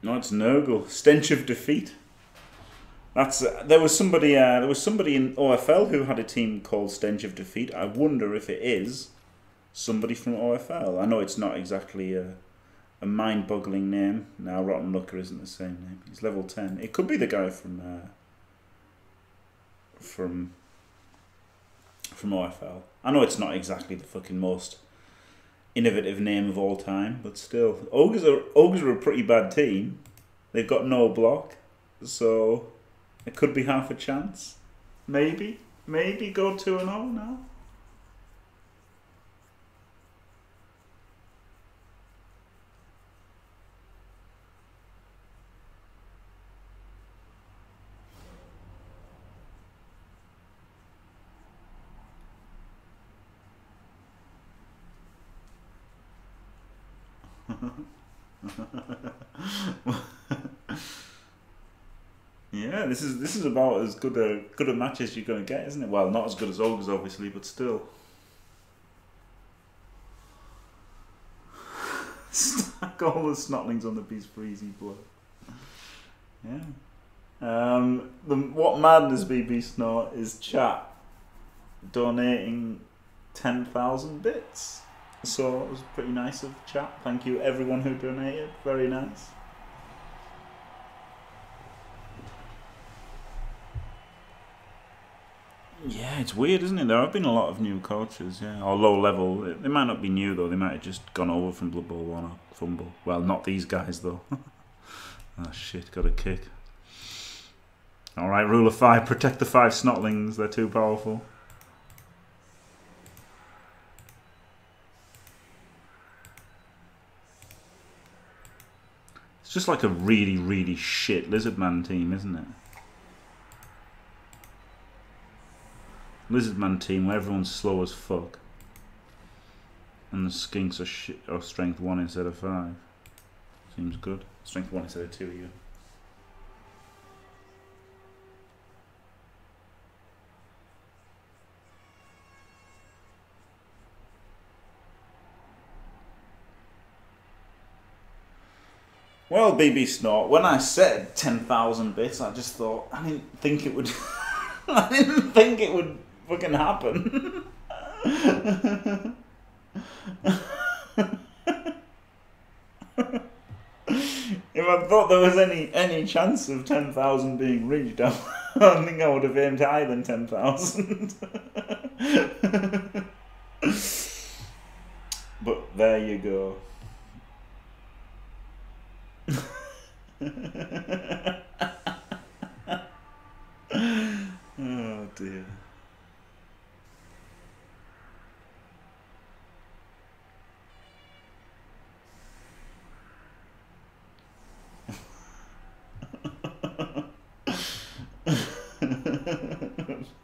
No, it's Nurgle. Stench of defeat. That's there was somebody in OFL who had a team called Stench of Defeat. I wonder if it is somebody from OFL. I know it's not exactly a mind-boggling name. Now Rotten Looker isn't the same name. He's level 10. It could be the guy from OFL. I know it's not exactly the fucking most innovative name of all time, but still, Ogres are a pretty bad team. They've got no block, so it could be half a chance. Maybe go 2-0 now. Yeah, this is about as good a match as you're going to get, isn't it? Well, not as good as Ogres, obviously, but still. Stack all the Snotlings on the beast for easy blow. Yeah. What madness, BB Snort, is chat donating 10,000 bits. So it was pretty nice of chat. Thank you everyone who donated. Very nice. Yeah, it's weird, isn't it? There have been a lot of new coaches, yeah, or low level. They might not be new though. They might have just gone over from Blood Bowl 1 or Fumble. Well, not these guys though. Oh shit, got a kick. All right, rule of 5. Protect the 5 Snotlings. They're too powerful. It's just like a really, really shit Lizardman team, isn't it? Lizardman team where everyone's slow as fuck. And the skinks are shit, or strength 1 instead of 5. Seems good. Strength 1 instead of 2 of you. Well, BB Snort, when I said 10,000 bits, I just thought, I didn't think it would, I didn't think it would fucking happen. If I thought there was any chance of 10,000 being reached, I don't think I would have aimed higher than 10,000. But there you go. Oh dear.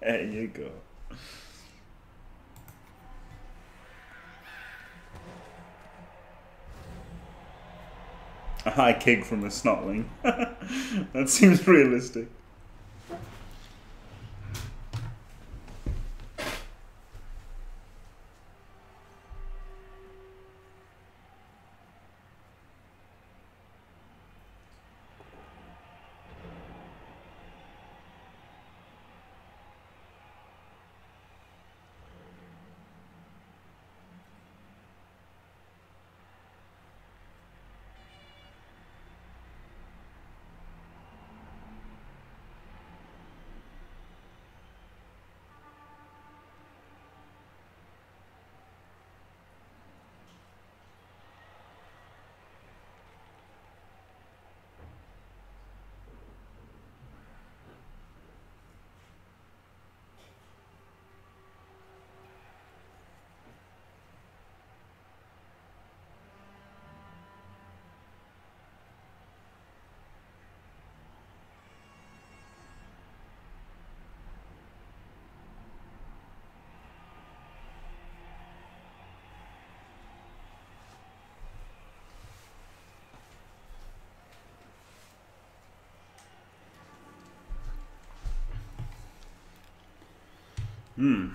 There you go. A high kick from a Snotling. That seems realistic. Hmm.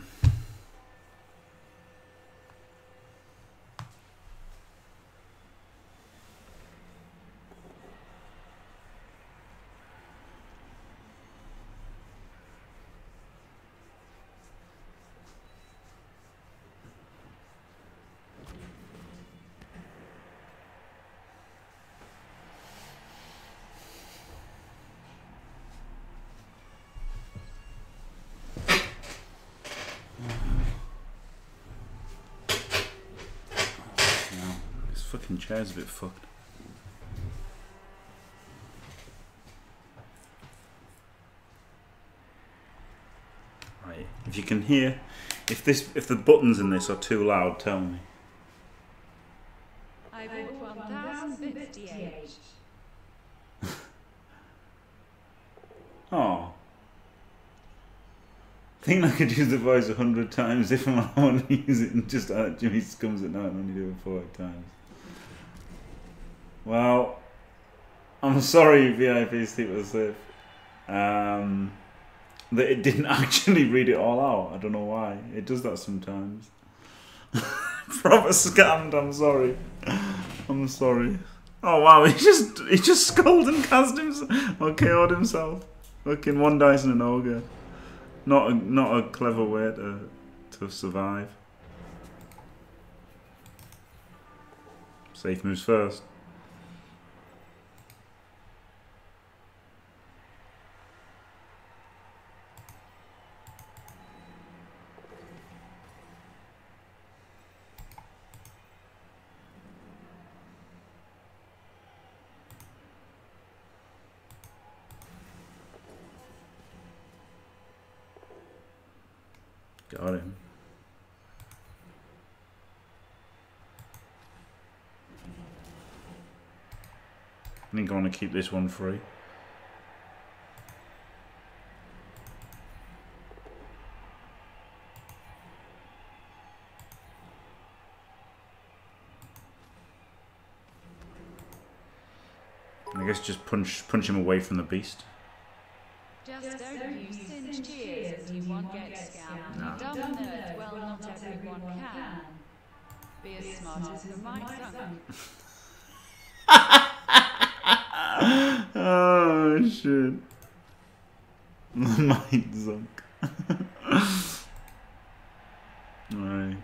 fucking chair's a bit fucked. Right, if you can hear, if the buttons in this are too loud, tell me. I bought 1,058. Oh. I think I could use the voice 100 times if I want to use it, and just Jimmy Scums at night and only do it 4 times. Well, I'm sorry, VIP Sleeper Slip, that it didn't actually read it all out. I don't know why. It does that sometimes. Proper scammed, I'm sorry. I'm sorry. Oh wow, he just scolded and cast himself, or KO'd himself. Fucking one dice and an ogre. Not a clever way to survive. Safe moves first. Got him. I think I want to keep this one free. I guess just punch him away from the beast. Just don't use singed cheers, you won't get scammed. No. Dumb nerd, well, not everyone can. Be as smart as the mice sunk. Oh, shit. The mice sunk. Alright.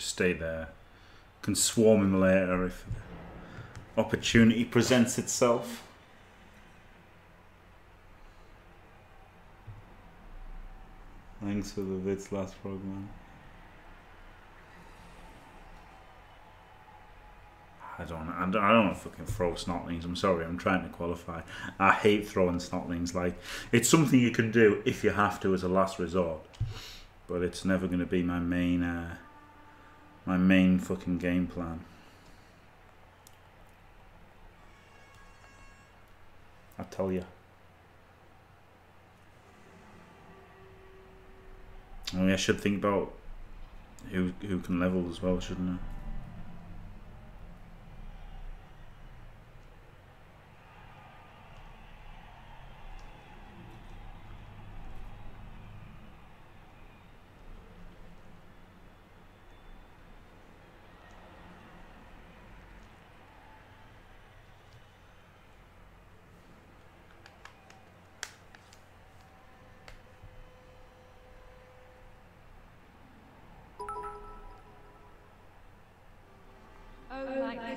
Stay there. Can swarm him later if opportunity presents itself. Thanks for the bits, last frogman. I don't want to fucking throw snotlings. I'm sorry, I'm trying to qualify. I hate throwing snotlings. Like, it's something you can do if you have to as a last resort, but it's never going to be my main. My main fucking game plan. I tell ya. I mean, I should think about who can level as well, shouldn't I?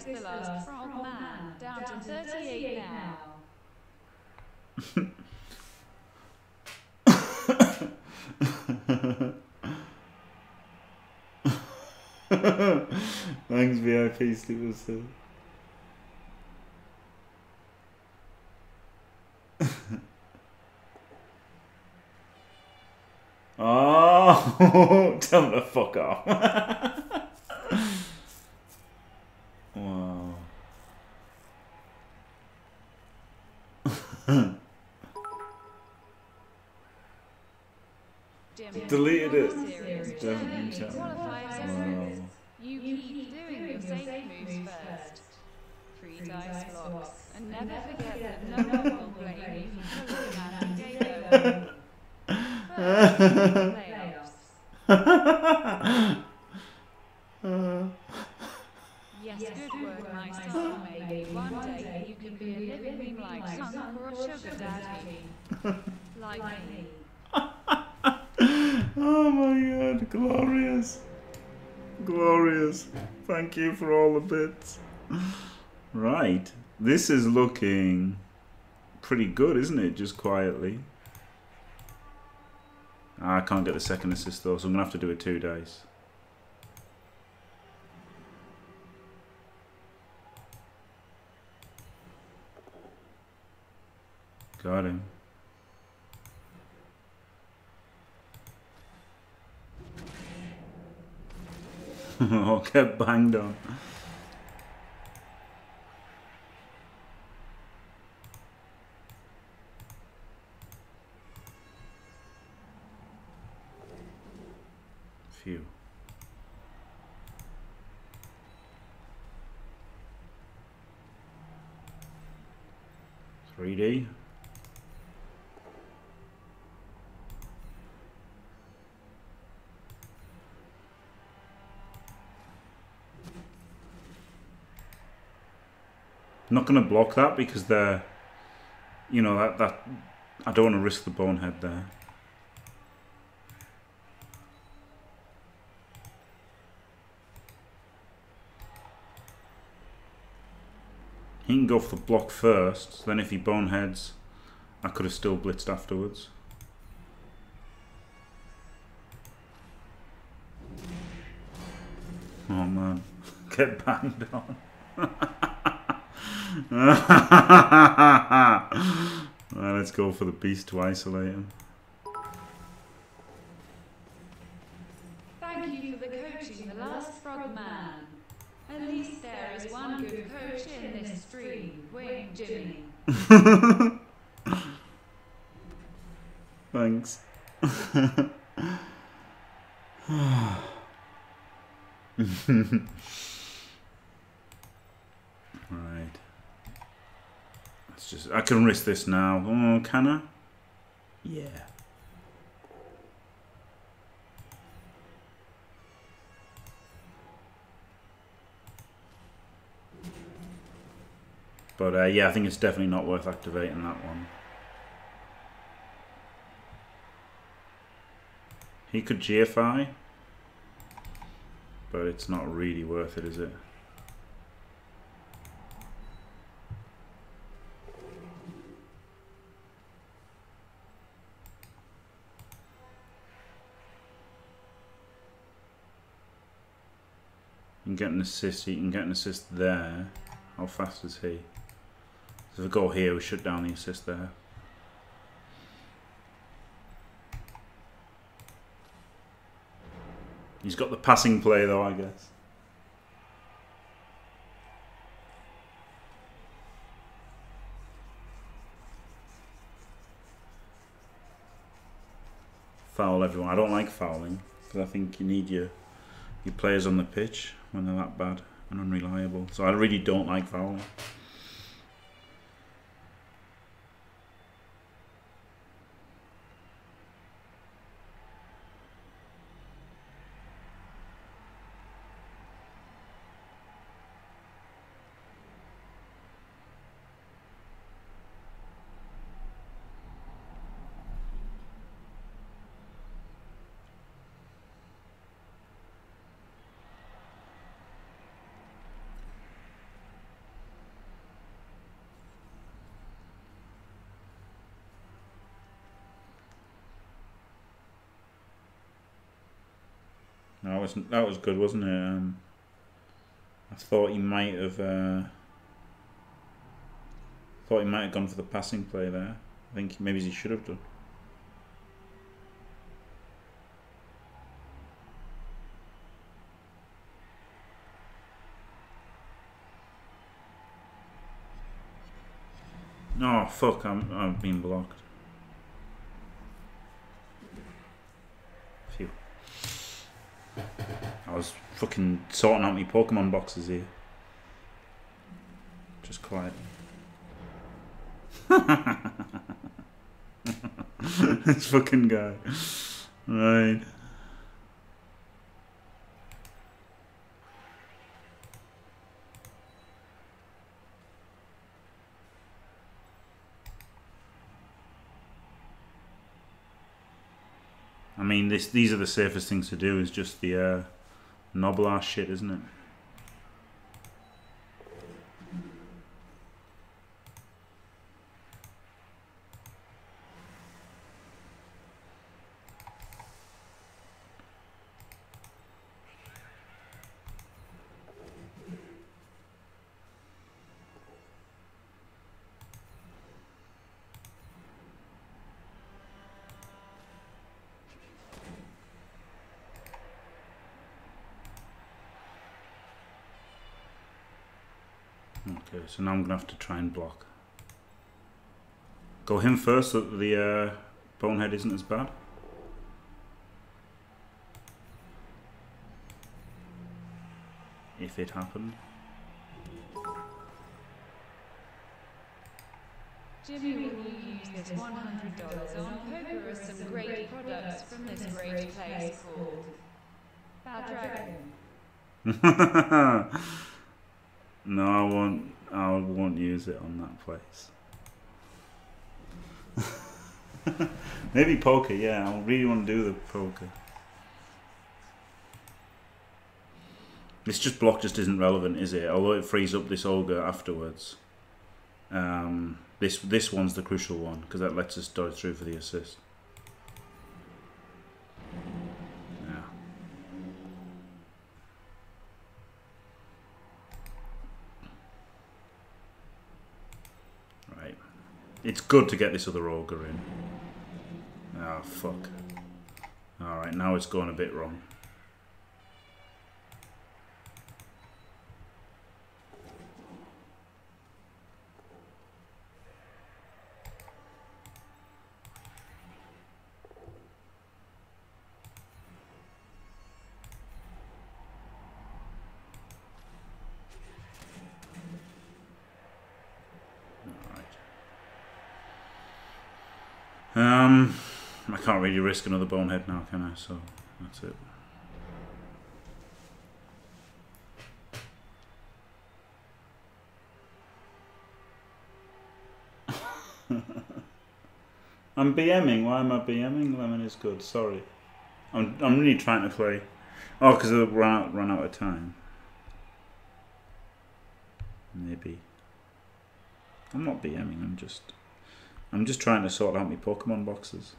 The last frogman, down to 38 now. Thanks, VIP Sleeper Slip. Oh, tell them to fuck off. Deleted it. You keep doing your safe moves first. 3 dice blocks. And never forget that no one will blame you for pulling out the playoffs. Yes, good work, my son. One day you can be a living being like Sunk or a sugar daddy. Like me. Oh my god, glorious. Glorious. Thank you for all the bits. Right. This is looking pretty good, isn't it? Just quietly. I can't get the second assist though, so I'm going to have to do it 2 days. Got him. Oh, get banged on. Phew. Three D. I'm not going to block that because they're, you know, that I don't want to risk the bonehead there. He can go for the block first, so then if he boneheads, I could have still blitzed afterwards. Oh man, get banged on. Right, let's go for the beast to isolate him. Thank you for coaching the last frogman. At least there is one good coach in this stream, Wayne Jimmy. Thanks. Right. I can risk this now. Oh, can I? Yeah. But yeah, I think it's definitely not worth activating that one. He could GFI, but it's not really worth it, is it? Get an assist, he can get an assist there. How fast is he? So if we go here, we shut down the assist there. He's got the passing play though, I guess. Foul everyone. I don't like fouling because I think you need your players on the pitch when they're that bad and unreliable. So I really don't like fouling. That was good, wasn't it? I thought he might have. Thought he might have gone for the passing play there. I think maybe he should have done. Oh fuck! I've been blocked. Phew. I was fucking sorting out my Pokemon boxes here. Just quiet. This fucking guy. Right. I mean, these are the safest things to do, is just the Nobbler shit, isn't it? Okay, so now I'm gonna have to try and block. Go him first so that the bonehead isn't as bad. If it happened. Jimmy will use this $100 on poker or some great products from this great place called Bad Dragon. No, I won't use it on that place. Maybe poker, yeah, I really want to do the poker. This just block just isn't relevant, is it? Although it frees up this ogre afterwards. This one's the crucial one, because that lets us dodge through for the assist. Yeah. Right. It's good to get this other ogre in. Ah, oh, fuck. Alright, now it's going a bit wrong. I can't really risk another bonehead now, can I? So that's it. I'm BMing. Why am I BMing? Lemon is good. Sorry. I'm really trying to play. Oh, because I've run out of time. Maybe. I'm not BMing. I'm just trying to sort out my Pokemon boxes.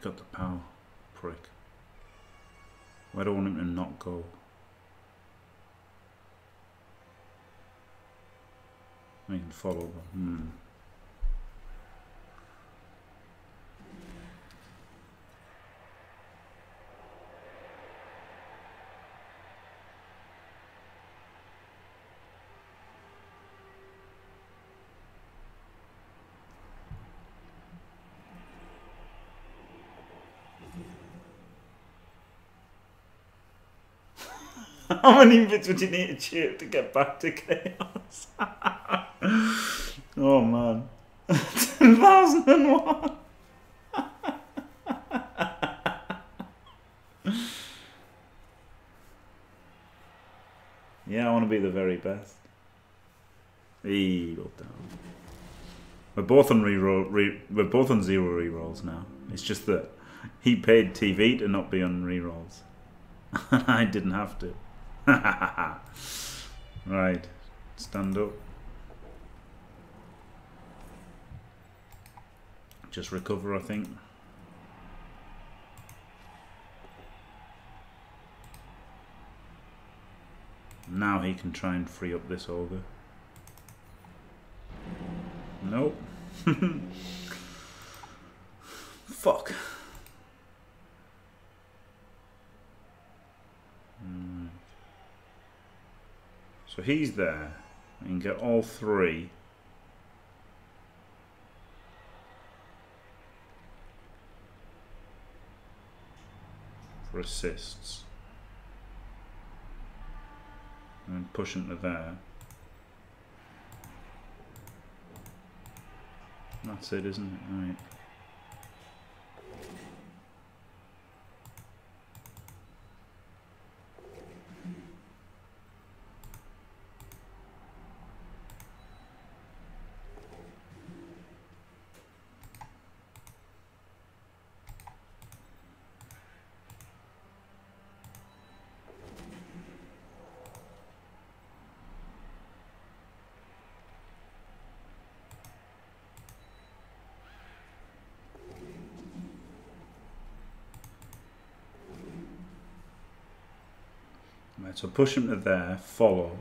Got the power, prick. I don't want him to not go. I can follow them. How many bits would you need to chip to get back to chaos? Oh man. 10,001! Yeah, I want to be the very best. Evil down. We're both on zero rerolls now. It's just that he paid TV to not be on rerolls. I didn't have to. Right, stand up. Just recover, I think. Now he can try and free up this ogre. Nope. Fuck. So he's there, I can get all three. For assists. And push him to there. That's it, isn't it? All right. there. So push him to there, follow,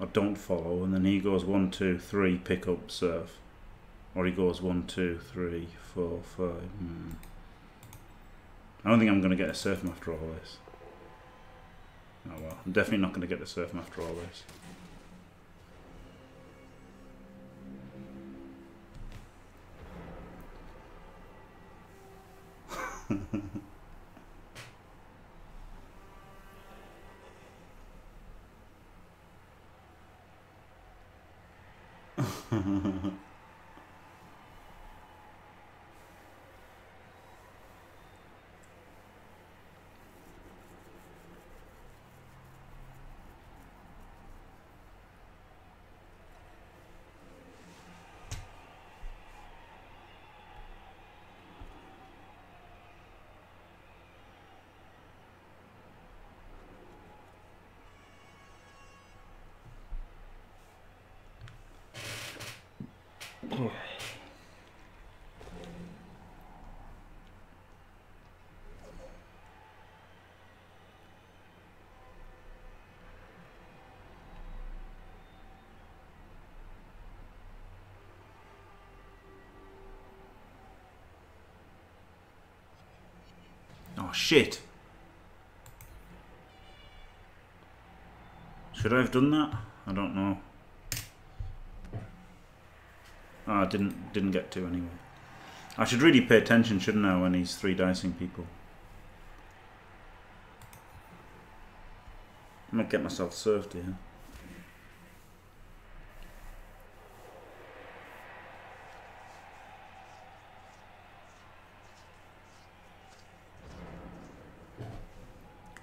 or don't follow, and then he goes 1, 2, 3, pick up, serve. Or he goes 1, 2, 3, 4, 5. I don't think I'm going to get a surf him after all this. Oh well, I'm definitely not going to get a surf him after all this. Oh shit. Should I have done that? I don't know. Oh, I didn't get to anyway. I should really pay attention, shouldn't I, when he's three dicing people. I'm gonna get myself served here.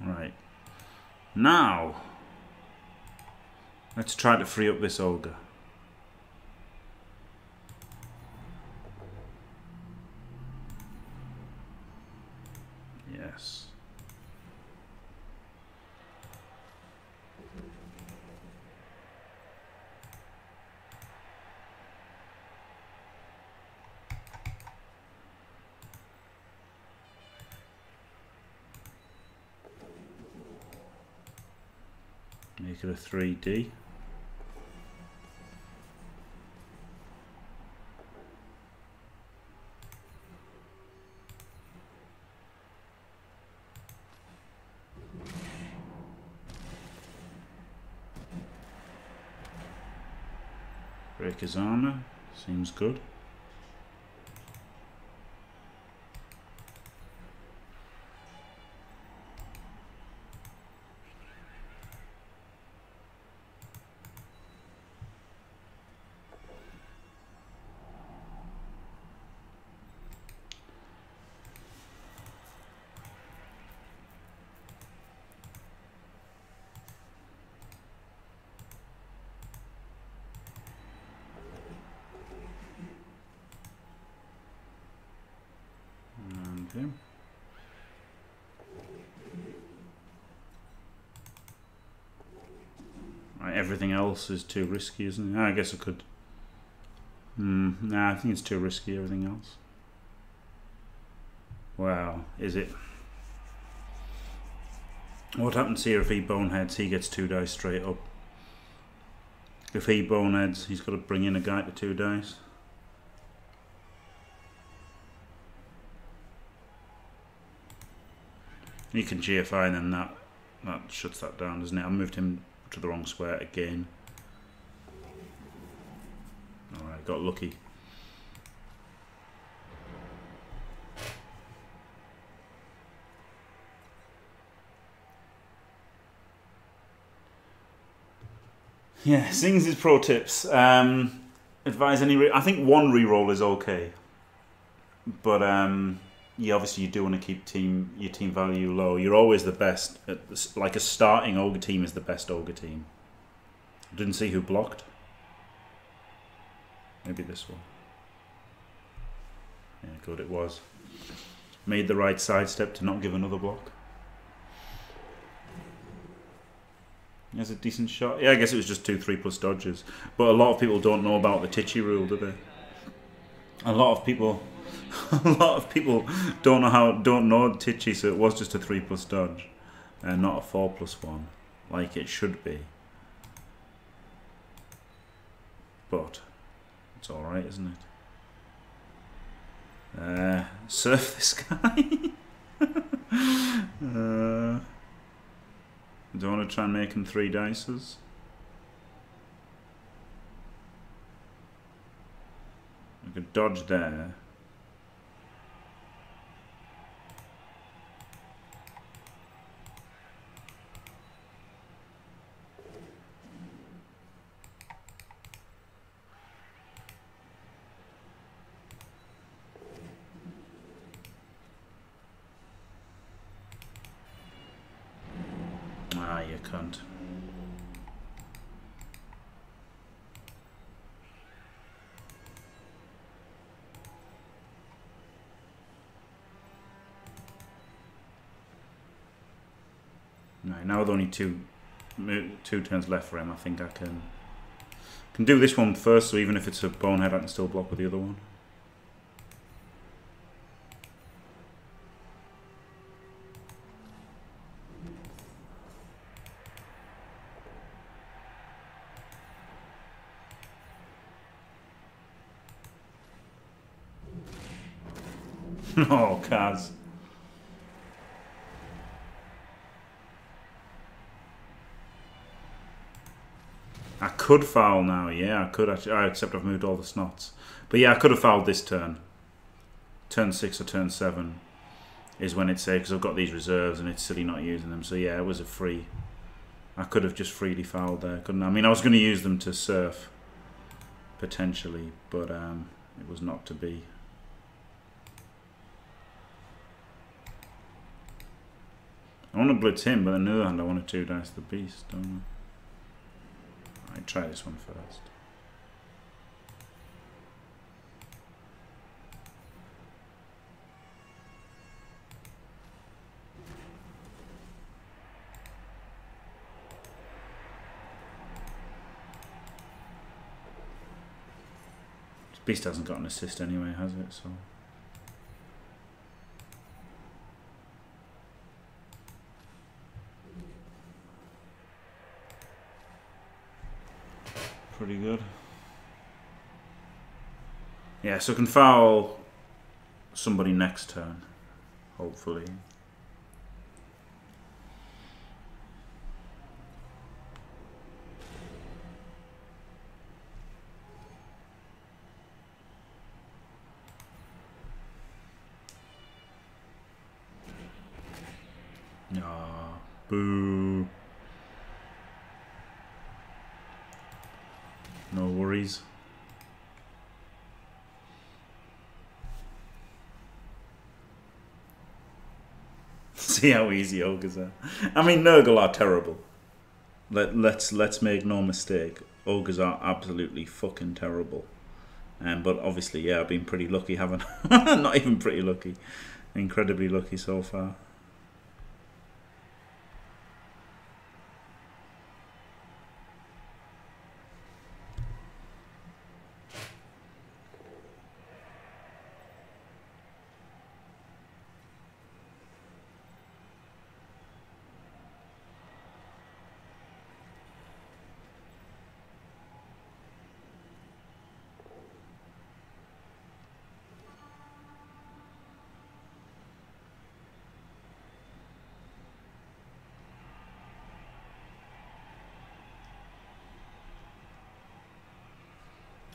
Right. Now, let's try to free up this ogre. Make it a 3D. Break his armor, seems good. Right, everything else is too risky, isn't it? I guess I could. Nah, I think it's too risky, everything else. Wow, is it? What happens here if he boneheads? He gets 2 dice straight up. If he boneheads, he's got to bring in a guy to 2 dice. You can GFI and then that shuts that down, doesn't it? I moved him to the wrong square again. Alright, got lucky. Yeah, sings his pro tips. Advise any I think 1 reroll is okay. But yeah, obviously you do want to keep your team value low. You're always the best. At this, like a starting ogre team is the best ogre team. I didn't see who blocked. Maybe this one. Yeah, good it was. Made the right sidestep to not give another block. That's a decent shot. Yeah, I guess it was just 2 3+ dodges. But a lot of people don't know about the Titchy rule, do they? A lot of people... A lot of people don't know Titchy, so it was just a 3+ dodge. and not a 4+1 like it should be. But it's alright, isn't it? Surf this guy. Do I want to try and make him 3 dices? I could dodge there. Ah, you cunt. Now with only two turns left for him, I think I can do this one first, so even if it's a bonehead I can still block with the other one. Oh, Kaz. I could foul now, yeah, I could actually, except I've moved all the snots. But yeah, I could have fouled this turn. Turn 6 or turn 7 is when it's safe, because I've got these reserves and it's silly not using them. So yeah, it was a free. I could have just freely fouled there, couldn't I? I mean, I was going to use them to surf, potentially, but it was not to be. I want to blitz him, but on the other hand, I want to 2-dice the beast, don't I? I try this one first. This beast hasn't got an assist anyway, has it? So. Pretty good. Yeah, so I can foul somebody next turn, hopefully. Ah, boo. No worries. See how easy ogres are. I mean, Nurgle are terrible. Let's make no mistake. Ogres are absolutely fucking terrible. But obviously, yeah, I've been pretty lucky, haven't I? Not even pretty lucky. Incredibly lucky so far.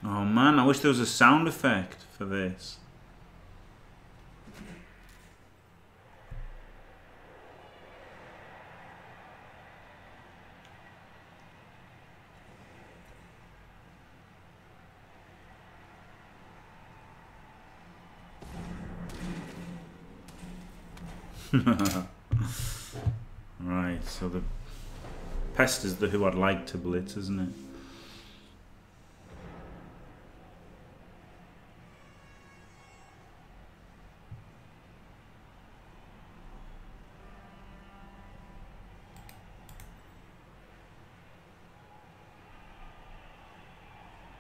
Oh man, I wish there was a sound effect for this. Right, so the pest is the who I'd like to blitz, isn't it?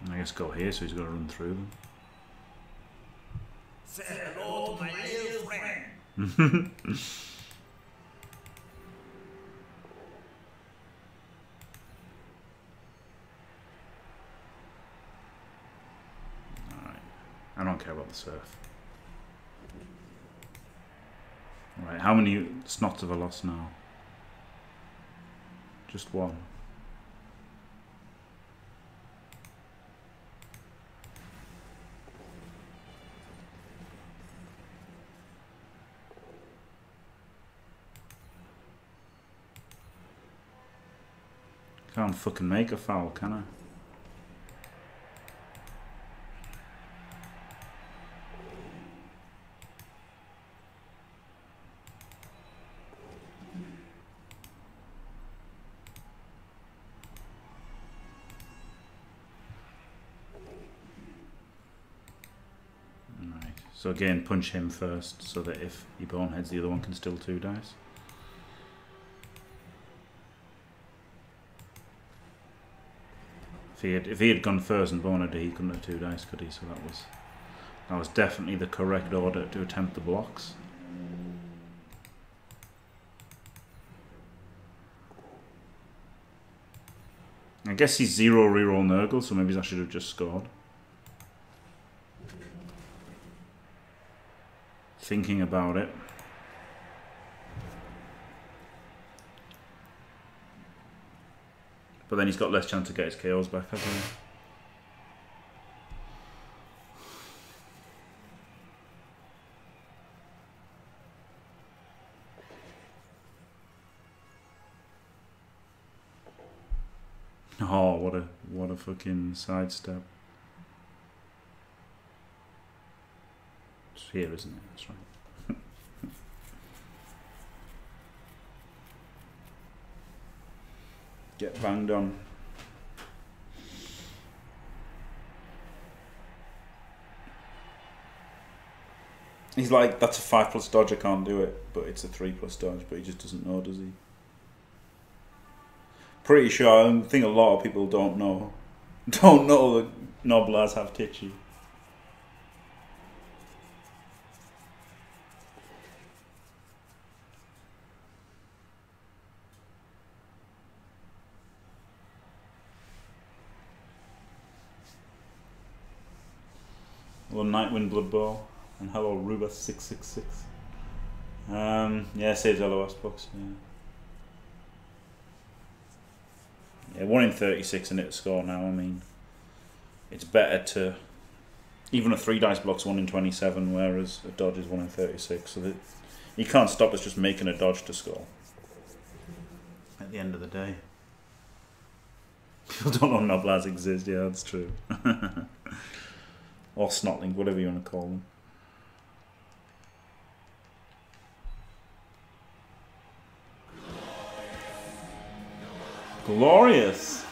I guess go here, so he's going to run through them. Say hello to my little friend. I don't care about the surf. Right, how many snots have I lost now? Just one. Can't fucking make a foul, can I? So again, punch him first, so that if he boneheads, the other one can steal 2 dice. If he had gone first and boneheaded, he couldn't have 2 dice, could he? So that was definitely the correct order to attempt the blocks. I guess he's 0 reroll Nurgle, so maybe I should have just scored. Thinking about it. But then he's got less chance to get his KOs back, hasn't he? Oh, what a fucking sidestep. Here, isn't it? That's right. Get banged on. He's like, that's a 5+ dodge, I can't do it, but it's a 3+ dodge, but he just doesn't know, does he? Pretty sure, I think a lot of people don't know that Nobblers have Titchy. Hello Nightwind Blood Bowl, and hello Ruba 666. Yeah, saves LOS box. Yeah, 1 in 36 and hit a score now. I mean, it's better to even a 3 dice block's 1 in 27, whereas a dodge is 1 in 36. So that you can't stop us just making a dodge to score. At the end of the day, people don't know Nobblers exist. Yeah, that's true. Or Snotling, whatever you want to call them. Glorious!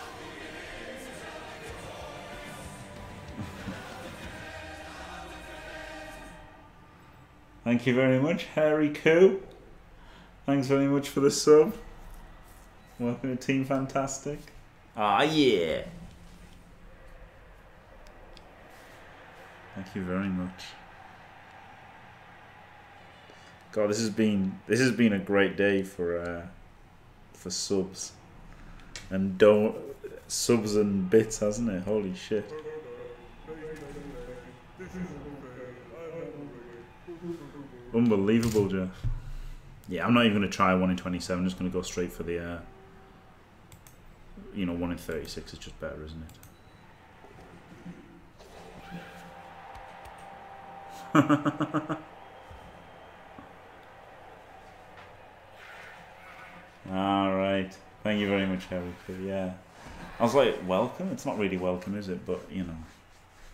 Thank you very much, Harry Coo. Thanks very much for the sub. Welcome to Team Fantastic. Ah, yeah! Thank you very much. God, this has been a great day for subs and subs and bits, hasn't it? Holy shit! Unbelievable, Jeff. Yeah, I'm not even gonna try 1 in 27. I'm just gonna go straight for the 1 in 36 is just better, isn't it? Alright. Thank you very much, Harry. Yeah. I was like, welcome? It's not really welcome, is it? But, you know,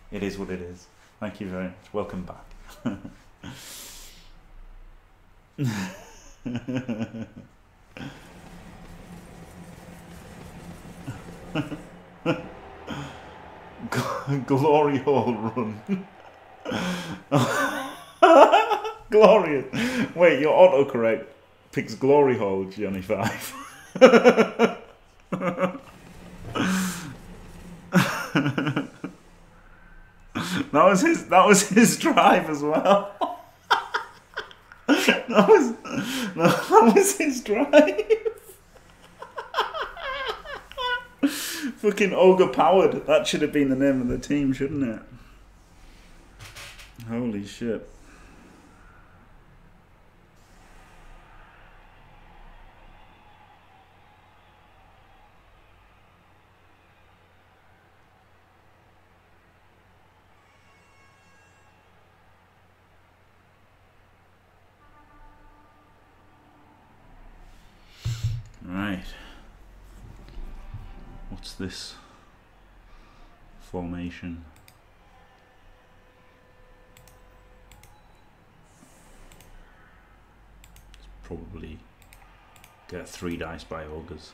it is what it is. Thank you very much. Welcome back. Glory hole run. Glorious. Wait, your autocorrect picks glory hole, Johnny 5. That was his drive as well. That was his drive. Fucking ogre powered. That should have been the name of the team, shouldn't it? Holy shit. This formation. Let's probably get 3 dice by Ogres.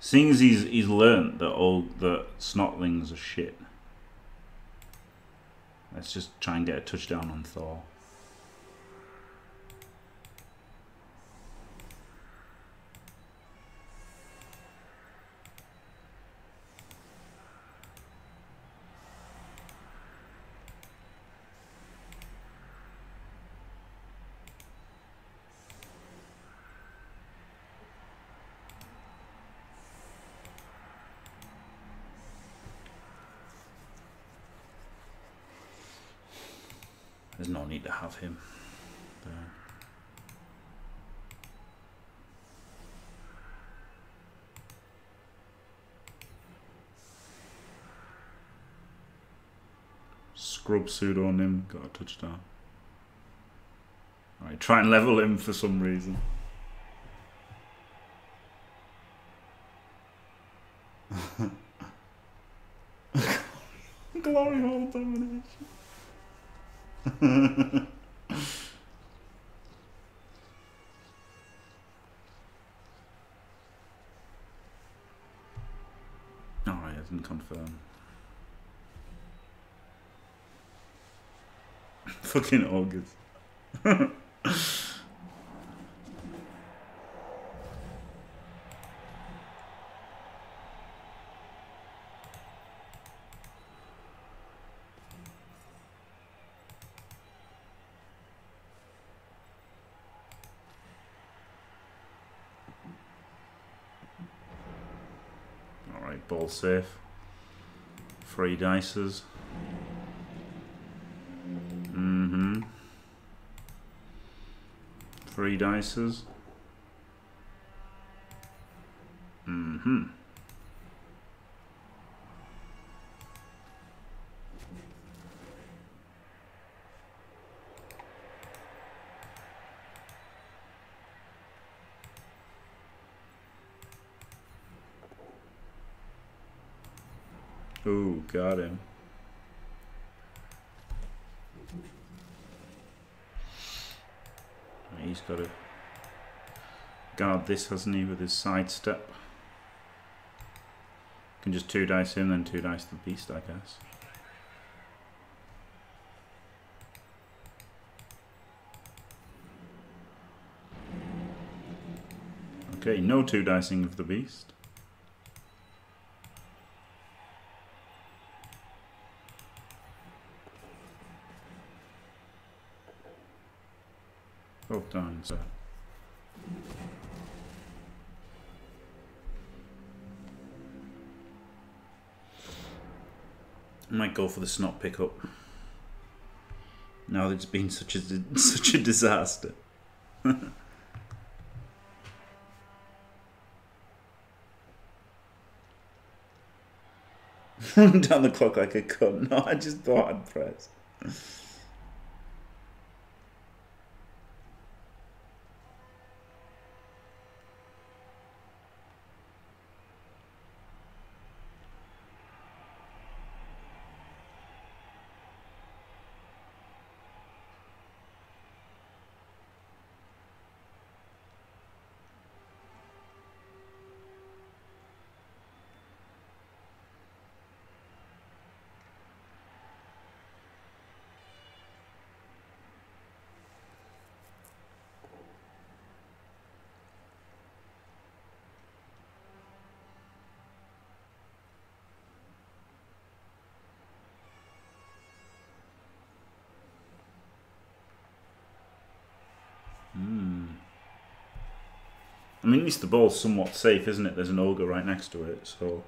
Seeing as he's learnt that the snotlings are shit. Let's just try and get a touchdown on Thor. There's no need to have him there. Scrub suit on him, got a touchdown. Alright, try and level him for some reason. Glory hole domination. Alright, I didn't confirm. Fucking Ogres. Ball safe. 3 dices. Mm-hmm. 3 dices. Mm-hmm. Ooh, got him. He's got to guard this, hasn't he, with his sidestep. Can just 2 dice him, then 2 dice the beast, I guess. Okay, no 2 dicing of the beast. Times. I might go for the snot pickup. Now that it's been such a disaster. I'm down the clock like a cunt. No, I just thought I'd press. I mean, at least the ball's somewhat safe, isn't it? There's an ogre right next to it, so...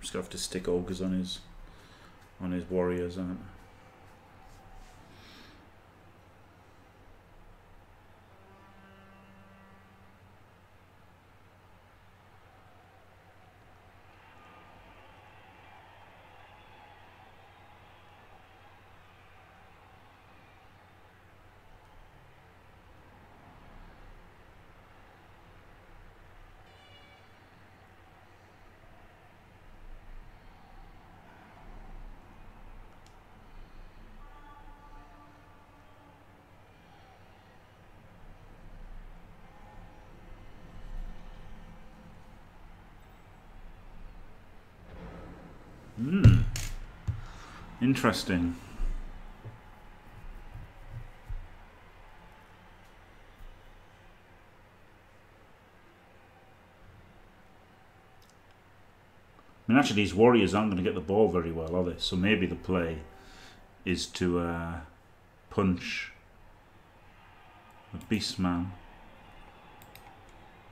Just gonna have to stick ogres on his warriors, aren't I? Interesting. I mean, actually, these warriors aren't going to get the ball very well, are they? So maybe the play is to punch the beastman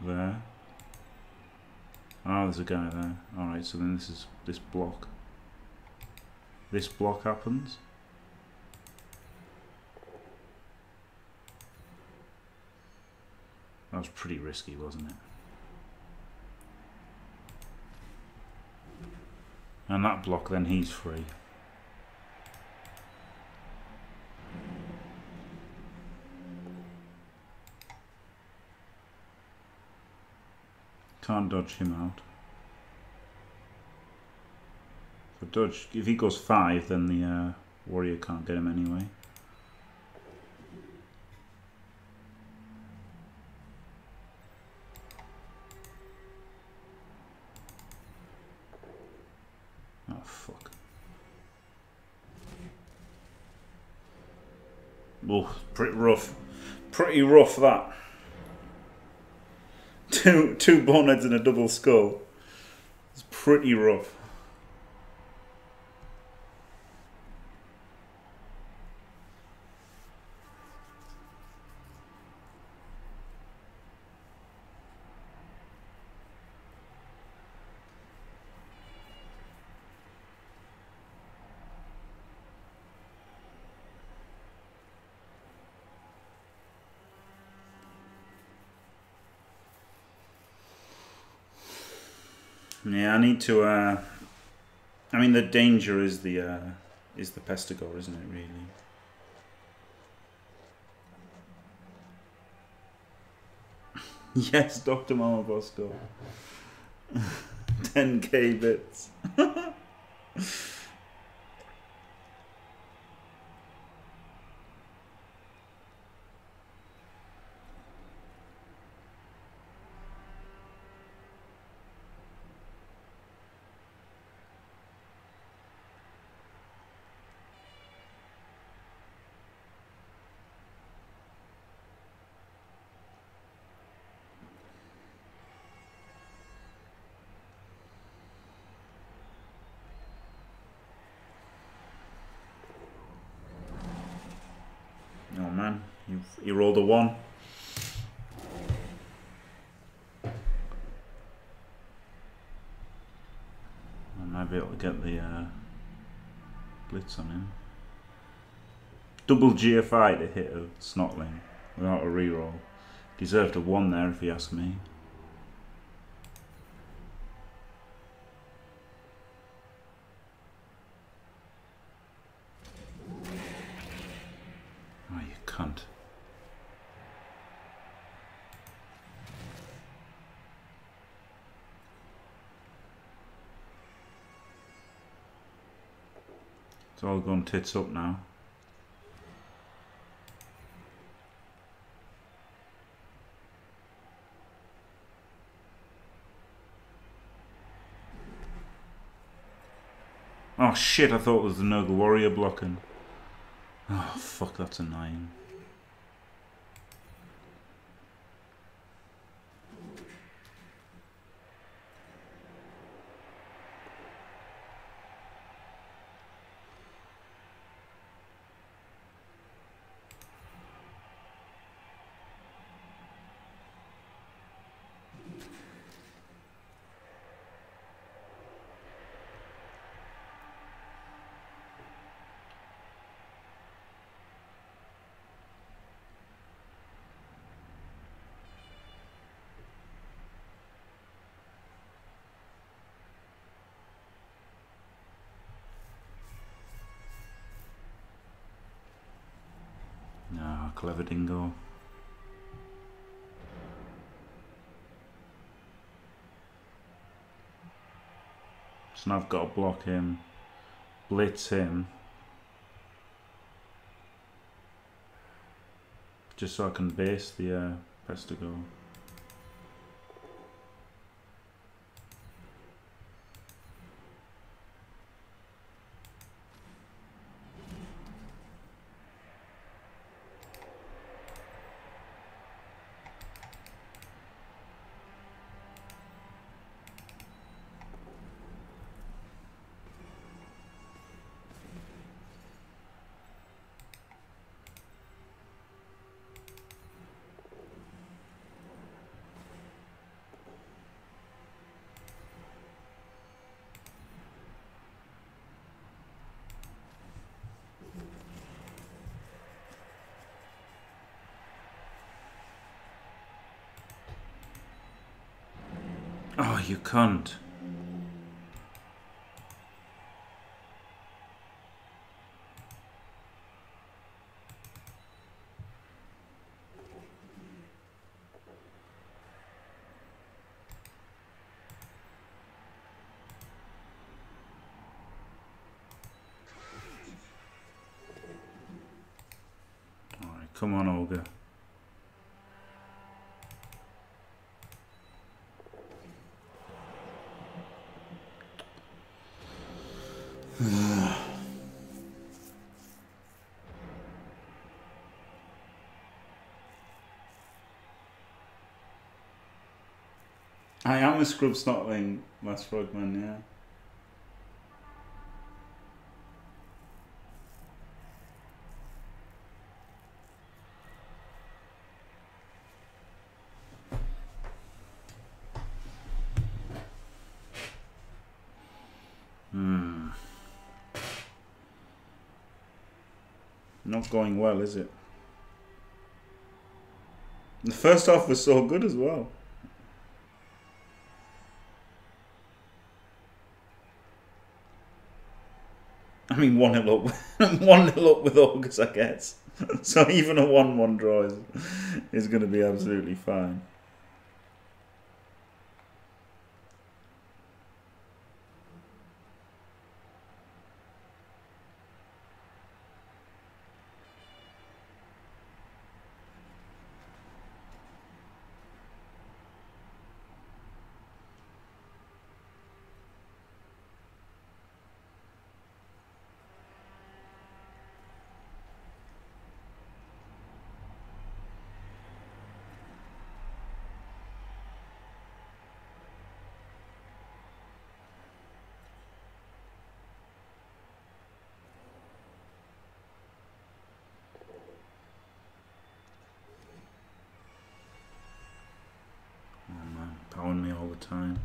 there. Ah, oh, there's a guy there. All right, so then this is this block. This block happens. That was pretty risky, wasn't it? And that block, then he's free. Can't dodge him out. For dodge, if he goes 5, then the warrior can't get him anyway. Oh, fuck. Oh, pretty rough. Pretty rough, that. Two boneheads and a double skull. It's pretty rough. Yeah, I need to. I mean, the danger is the pestigore, isn't it? Really. Yes, Dr. Mama Bosco. 10K bits. He rolled a 1. I might be able to get the blitz on him. Double GFI to hit a Snotling without a reroll. Deserved a 1 there if you ask me. It's all gone tits up now. Oh shit, I thought it was the Nurgle warrior blocking. Oh fuck, that's annoying. Clever dingo. So now I've got to block him, blitz him, just so I can base the Pestigo. You can't. All right, come on, Ogre. I am a scrub snotling, Last Frogman, yeah. Not going well, is it? The first half was so good as well. I mean, 1-0 up, 1-0 up with August, I guess. So even a 1-1 draw is going to be absolutely fine. Time.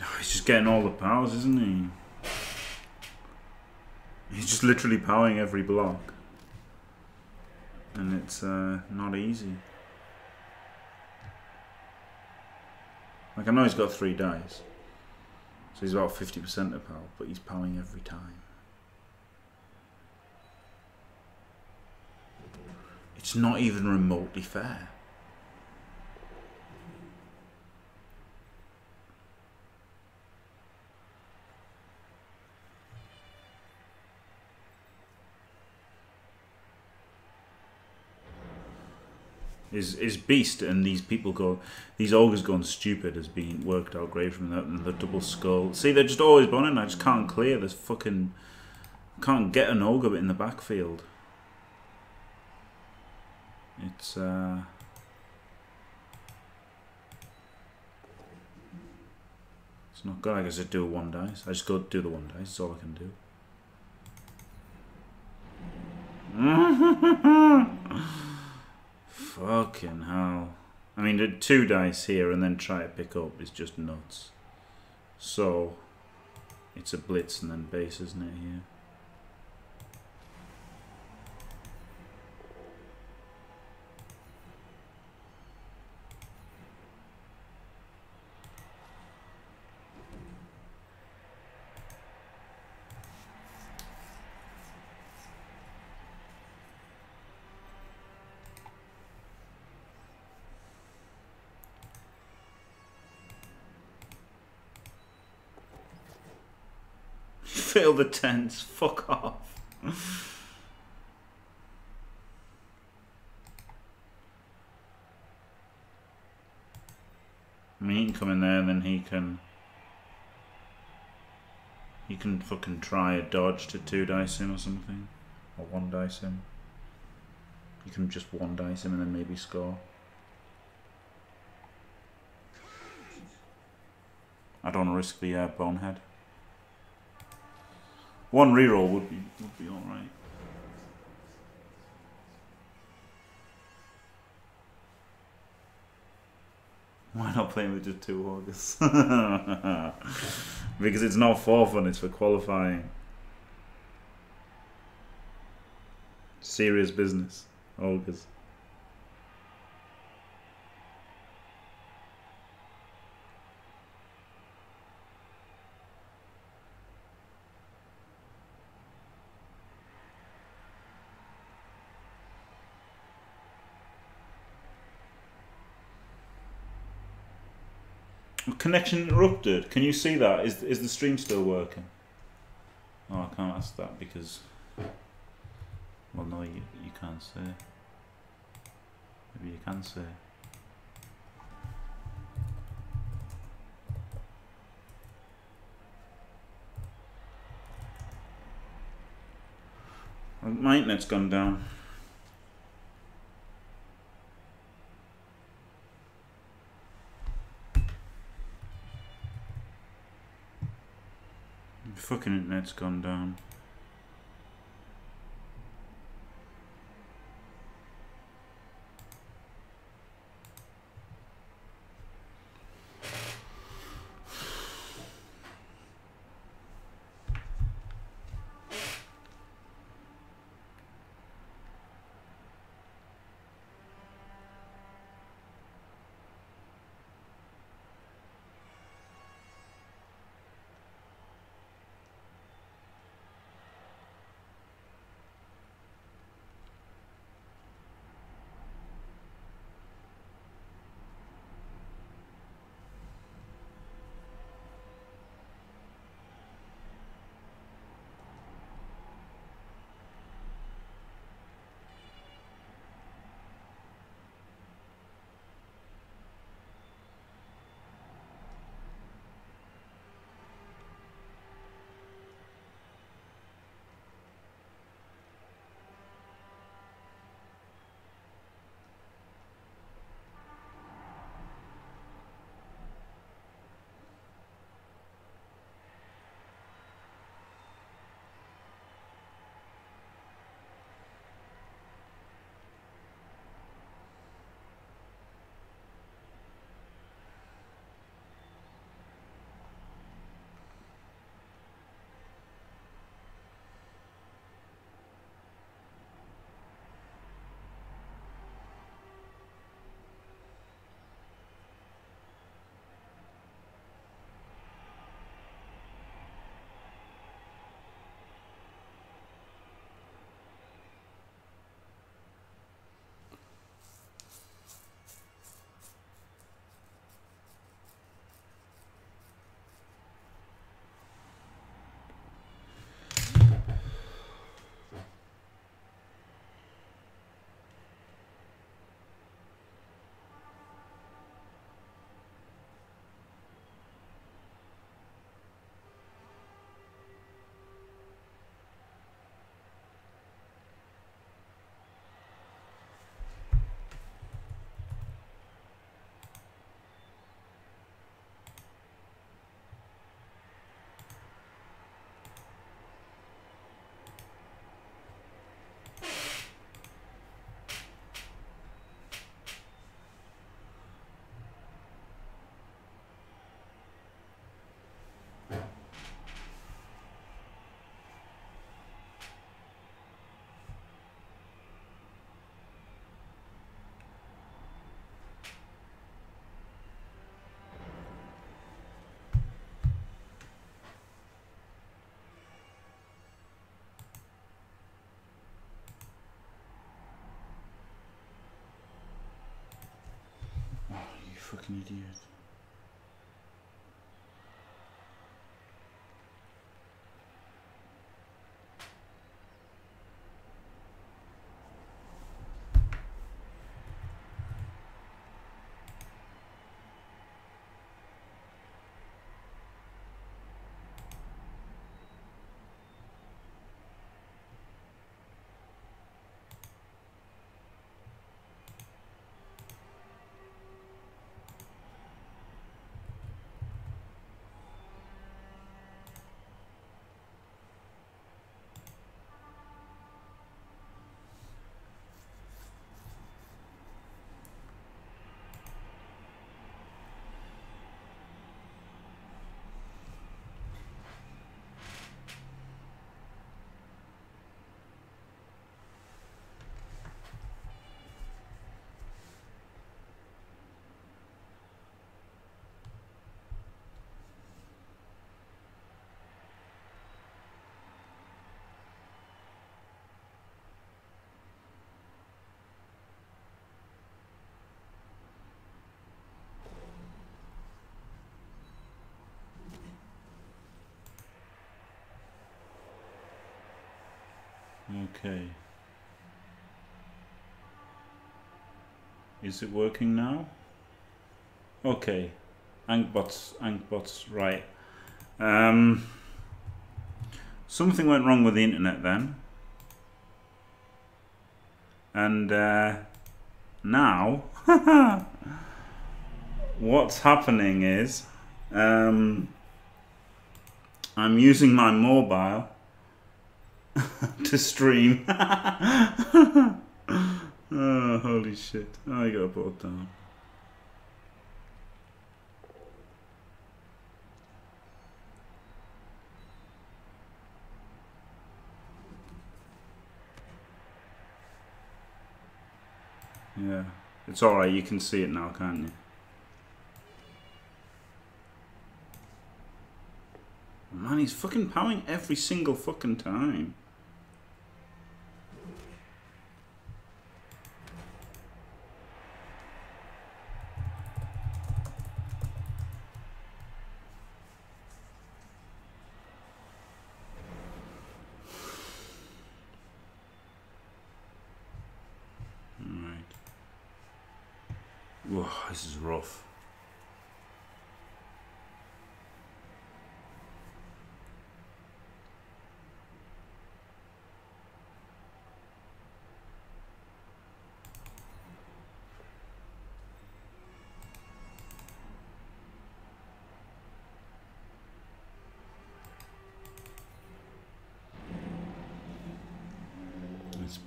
Oh, he's just getting all the powers, isn't he? He's just literally powering every block. And it's not easy. Like, I know he's got 3 dice, So he's about 50% of PAL, but he's PALing every time. It's not even remotely fair. Is beast, and these people go, these ogres gone stupid has been worked out great from that, and the double skull. See, they're just always boning. I just can't clear this fucking, can't get an ogre in the backfield. It's it's not good. I guess I do one dice. I just go do the one dice. That's all I can do. Fucking hell. I mean, the two dice here and then try to pick up is just nuts. So it's a blitz and then base, isn't it, here? Fill the tents, fuck off. I mean, he can come in there and then he can fucking try a dodge to two dice him or something. Or one dice him. You can just one dice him and then maybe score. I don't want to risk the bonehead. One reroll would be all right. Why not play with just two ogres? Because it's not for fun; it's for qualifying. Serious business, ogres. Connection interrupted. Can you see that? Is the stream still working? Oh, I can't ask that because, well, no, you can't say. Maybe you can say. My internet's gone down. Fucking internet's gone down. Fucking idiot. Okay. Is it working now? Okay. Ankbots, right. Something went wrong with the internet then. And now what's happening is I'm using my mobile to stream. Oh, holy shit. Oh, you gotta put it down. Yeah, it's alright, you can see it now, can't you? Man, he's fucking powering every single fucking time.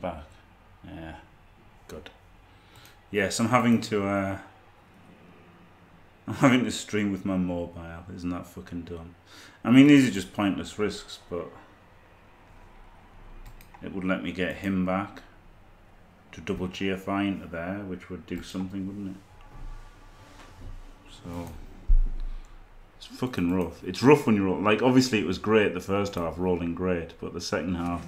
Back. Yeah, good. Yes, I'm having to stream with my mobile. Isn't that fucking dumb? I mean, these are just pointless risks, but it would let me get him back to double GFI into there, which would do something, wouldn't it? So it's fucking rough. It's rough when you're like, obviously it was great the first half, rolling great, but the second half,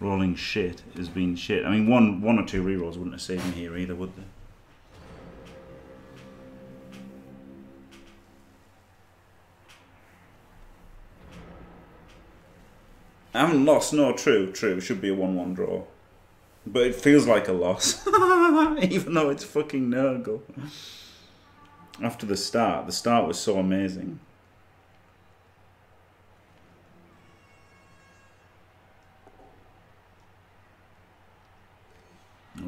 rolling shit has been shit. I mean, one or two rerolls wouldn't have saved me here either, would they? I haven't lost. No, true. It should be a 1-1 draw. But it feels like a loss. Even though it's fucking Nurgle. After the start was so amazing.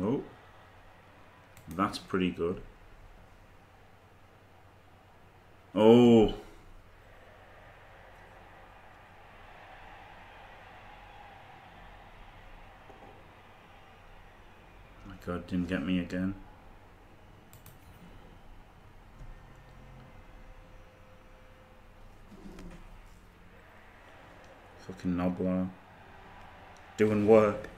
Oh, that's pretty good. Oh. My God, didn't get me again. Fucking Nobbler. Doing work.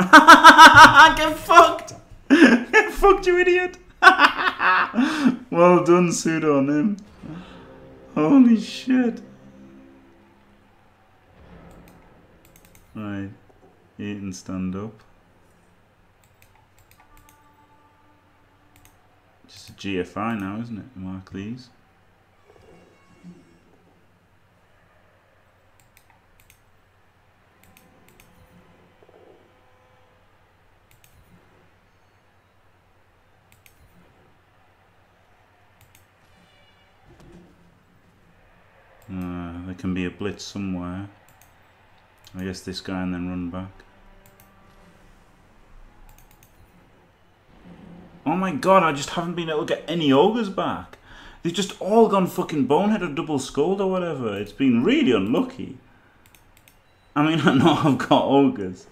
Get fucked! Get fucked, you idiot! Well done, pseudonym. Holy shit. Right. Eat and stand up. Just GFI now, isn't it, Mark Lees? There can be a blitz somewhere. I guess this guy and then run back. Oh my god, I just haven't been able to get any ogres back. They've just all gone fucking bonehead or double scold or whatever. It's been really unlucky. I mean, I know I've got ogres,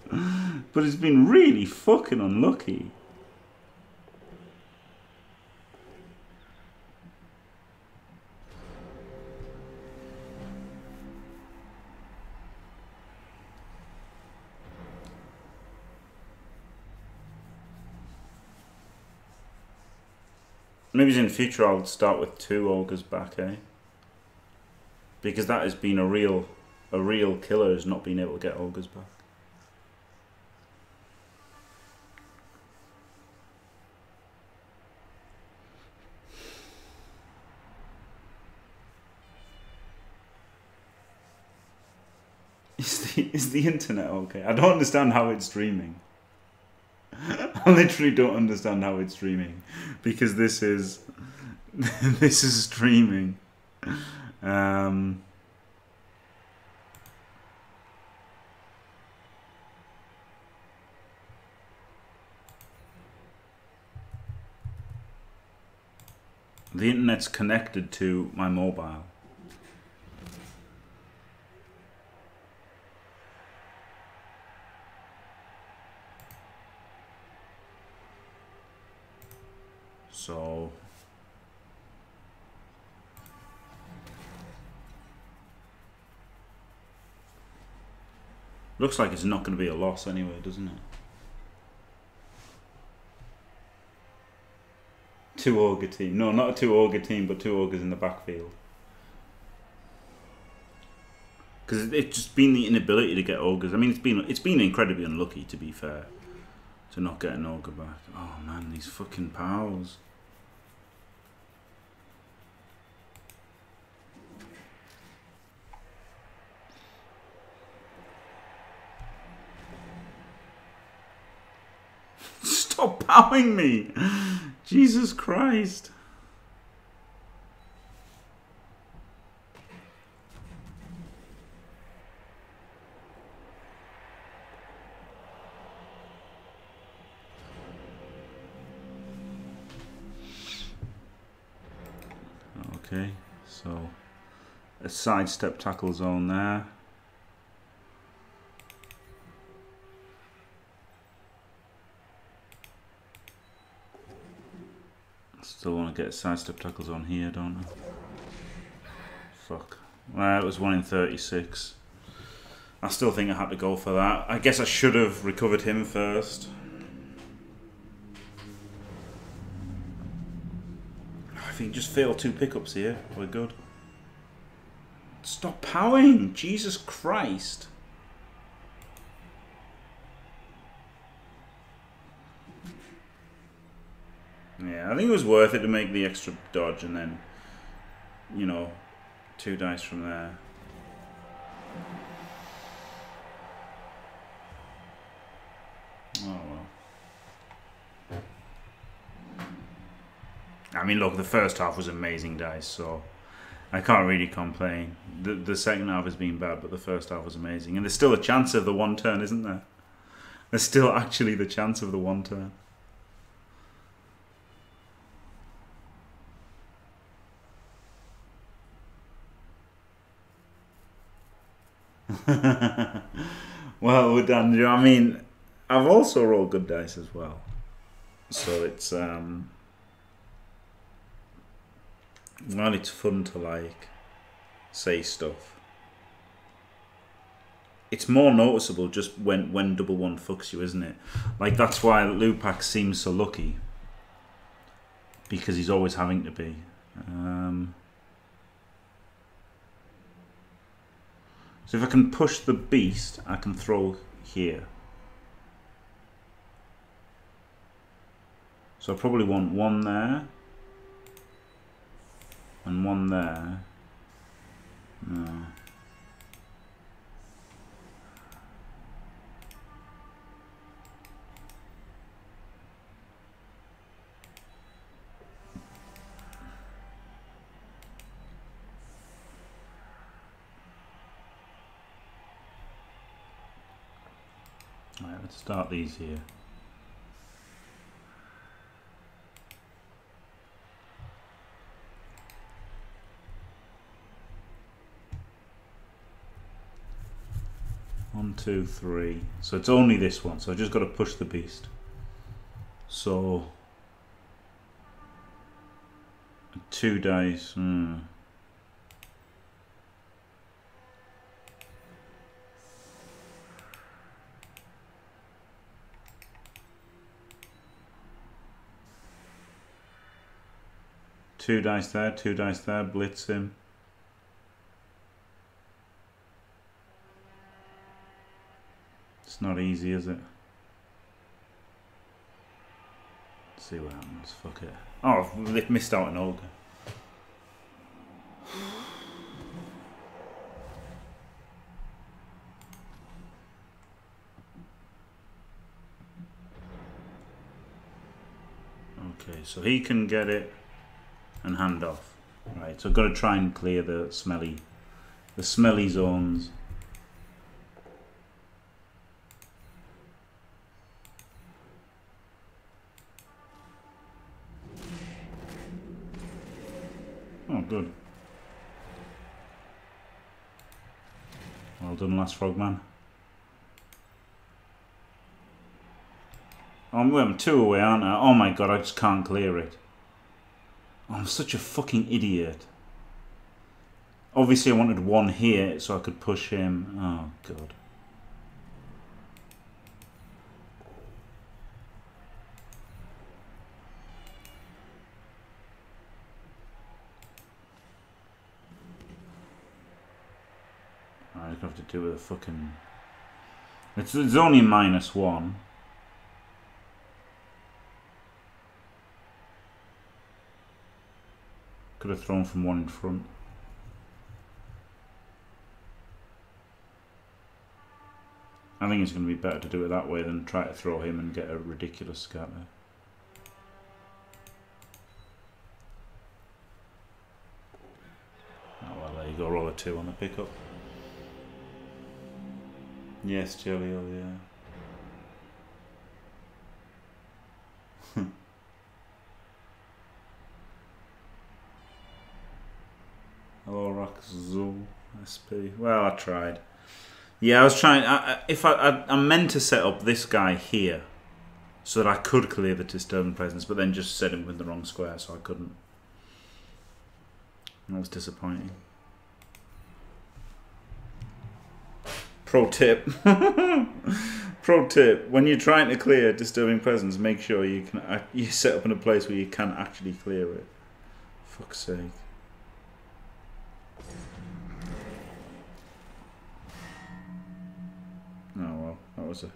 but it's been really fucking unlucky. Maybe in future I'll start with 2 ogres back, eh? Because that has been a real killer, is not being able to get ogres back. Is the internet okay? I don't understand how it's streaming. I literally don't understand how it's streaming, because this is streaming. The internet's connected to my mobile. So looks like it's not going to be a loss anyway, doesn't it? 2 ogre team. No, not a 2 ogre team, but 2 ogres in the backfield. Because it's just been the inability to get ogres. I mean, it's been incredibly unlucky, to be fair, to not get an ogre back. Oh man, these fucking pals. Stop bowing me! Jesus Christ! Okay, so a sidestep tackle zone there. Still want to get sidestep tackles on here, don't I? Fuck. Well, it was 1 in 36. I still think I had to go for that. I guess I should have recovered him first. If he just failed 2 pickups here, we're good. Stop powering! Jesus Christ! Yeah, I think it was worth it to make the extra dodge and then, you know, 2 dice from there. Oh well. I mean, look, the first half was amazing dice, so I can't really complain. The second half has been bad, but the first half was amazing. And there's still a chance of the 1 turn, isn't there? There's still actually the chance of the 1 turn. Well, we're done. You know, I mean, I've also rolled good dice as well, so it's well, it's fun to like say stuff. It's more noticeable just when double one fucks you, isn't it? Like that's why Lupac seems so lucky, because he's always having to be. So if I can push the beast, I can throw here. So I probably want 1 there, and one there. No. Right, let's start these here. One, two, three. So it's only this one, so I just got to push the beast. So 2 days. Two dice there, 2 dice there, blitz him. It's not easy, is it? Let's see what happens, fuck it. Oh, they missed out an ogre. Okay, so he can get it and hand off. Right, so I've got to try and clear the smelly zones. Oh, good. Well done, last frogman. I'm 2 away, aren't I? Oh my god, I just can't clear it. I'm such a fucking idiot. Obviously I wanted one here so I could push him. Oh god. I have to do with a fucking... It's only -1. Could have thrown from one in front. I think it's going to be better to do it that way than try to throw him and get a ridiculous scatter. Oh well, there you go, roll a 2 on the pickup. Yes, Jolio, yeah. Hello, Rockzul SP. Well, I tried. Yeah, I was trying. I meant to set up this guy here so that I could clear the disturbing presence, but then just set him with the wrong square, so I couldn't. That was disappointing. Pro tip. Pro tip. When you're trying to clear disturbing presence, make sure you can set up in a place where you can actually clear it. Fuck's sake. Oh well, that was a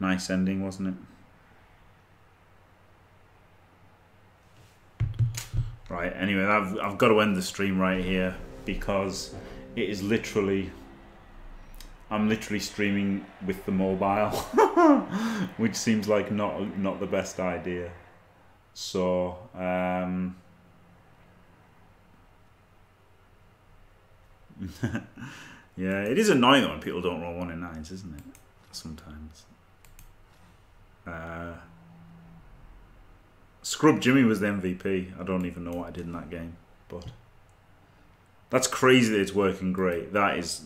nice ending, wasn't it? Right, anyway, I've got to end the stream right here because it is literally... I'm literally streaming with the mobile, which seems like not the best idea. So, yeah, it is annoying when people don't roll 1 in 9s, isn't it? Sometimes. Scrub Jimmy was the MVP. I don't even know what I did in that game, but that's crazy that it's working great. That is,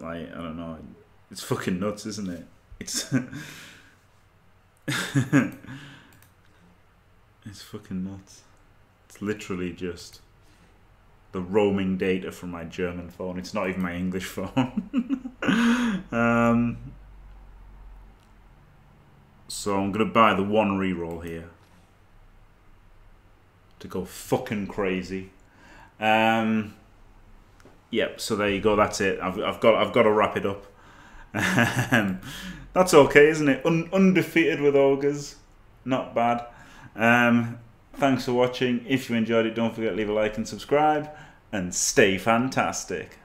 like, I don't know. It's fucking nuts, isn't it? It's it's fucking nuts. It's literally just the roaming data from my German phone. It's not even my English phone. So I'm going to buy the 1 reroll here to go fucking crazy. Yep, so there you go, that's it. I've got to wrap it up. That's okay, isn't it? Undefeated with ogres. Not bad. Thanks for watching. If you enjoyed it, don't forget to leave a like and subscribe, and stay fantastic.